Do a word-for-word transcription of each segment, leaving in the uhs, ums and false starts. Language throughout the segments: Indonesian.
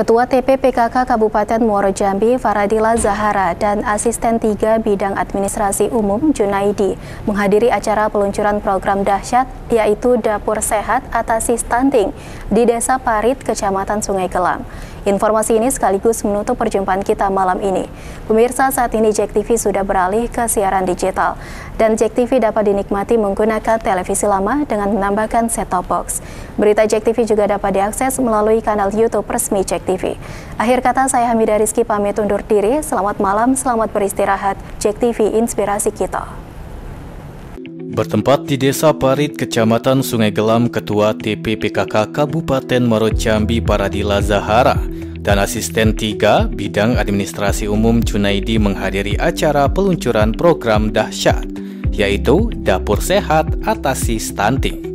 Ketua T P P K K Kabupaten Muaro Jambi, Faradilah Zahara, dan Asisten tiga Bidang Administrasi Umum, Junaidi, menghadiri acara peluncuran program dahsyat, yaitu Dapur Sehat Atasi Stunting, di Desa Parit, Kecamatan Sungai Kelam. Informasi ini sekaligus menutup perjumpaan kita malam ini. Pemirsa, saat ini Jek T V sudah beralih ke siaran digital, dan Jek T V dapat dinikmati menggunakan televisi lama dengan menambahkan set-top box. Berita Jek T V juga dapat diakses melalui kanal YouTube resmi Jek T V. T V. Akhir kata, saya Hamid Ariski pamit undur diri. Selamat malam, selamat beristirahat. Jek T V, inspirasi kita. Bertempat di Desa Parit, Kecamatan Sungai Gelam, Ketua T P P K K Kabupaten Muaro Jambi, Faradilah Zahara, dan Asisten tiga Bidang Administrasi Umum Junaidi menghadiri acara peluncuran program dahsyat, yaitu Dapur Sehat Atasi Stunting.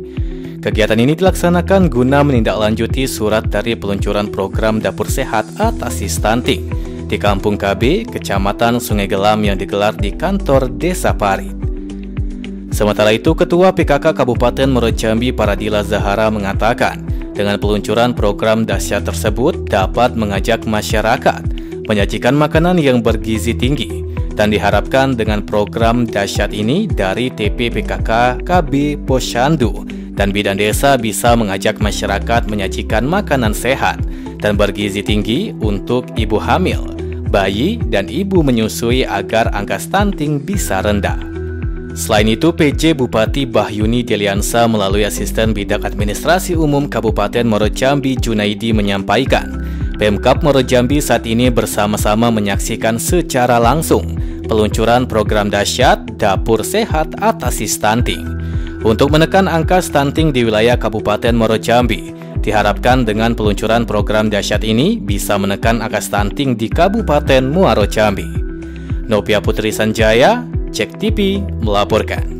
Kegiatan ini dilaksanakan guna menindaklanjuti surat dari peluncuran program Dapur Sehat Atasi Stunting di Kampung K B, Kecamatan Sungai Gelam yang digelar di kantor Desa Parit. Sementara itu, Ketua P K K Kabupaten Muaro Jambi, Faradilah Zahara, mengatakan dengan peluncuran program dahsyat tersebut dapat mengajak masyarakat menyajikan makanan yang bergizi tinggi, dan diharapkan dengan program dahsyat ini dari T P P K K K B Posyandu dan bidan desa bisa mengajak masyarakat menyajikan makanan sehat dan bergizi tinggi untuk ibu hamil, bayi, dan ibu menyusui agar angka stunting bisa rendah. Selain itu, P J Bupati Bahyuni Deliansa melalui Asisten Bidang Administrasi Umum Kabupaten Muaro Jambi, Junaidi, menyampaikan Pemkab Muaro Jambi saat ini bersama-sama menyaksikan secara langsung peluncuran program dahsyat Dapur Sehat Atasi Stunting. Untuk menekan angka stunting di wilayah Kabupaten Muaro Jambi, diharapkan dengan peluncuran program dahsyat ini bisa menekan angka stunting di Kabupaten Muaro Jambi. Nopia Putri Sanjaya, Jek T V, melaporkan.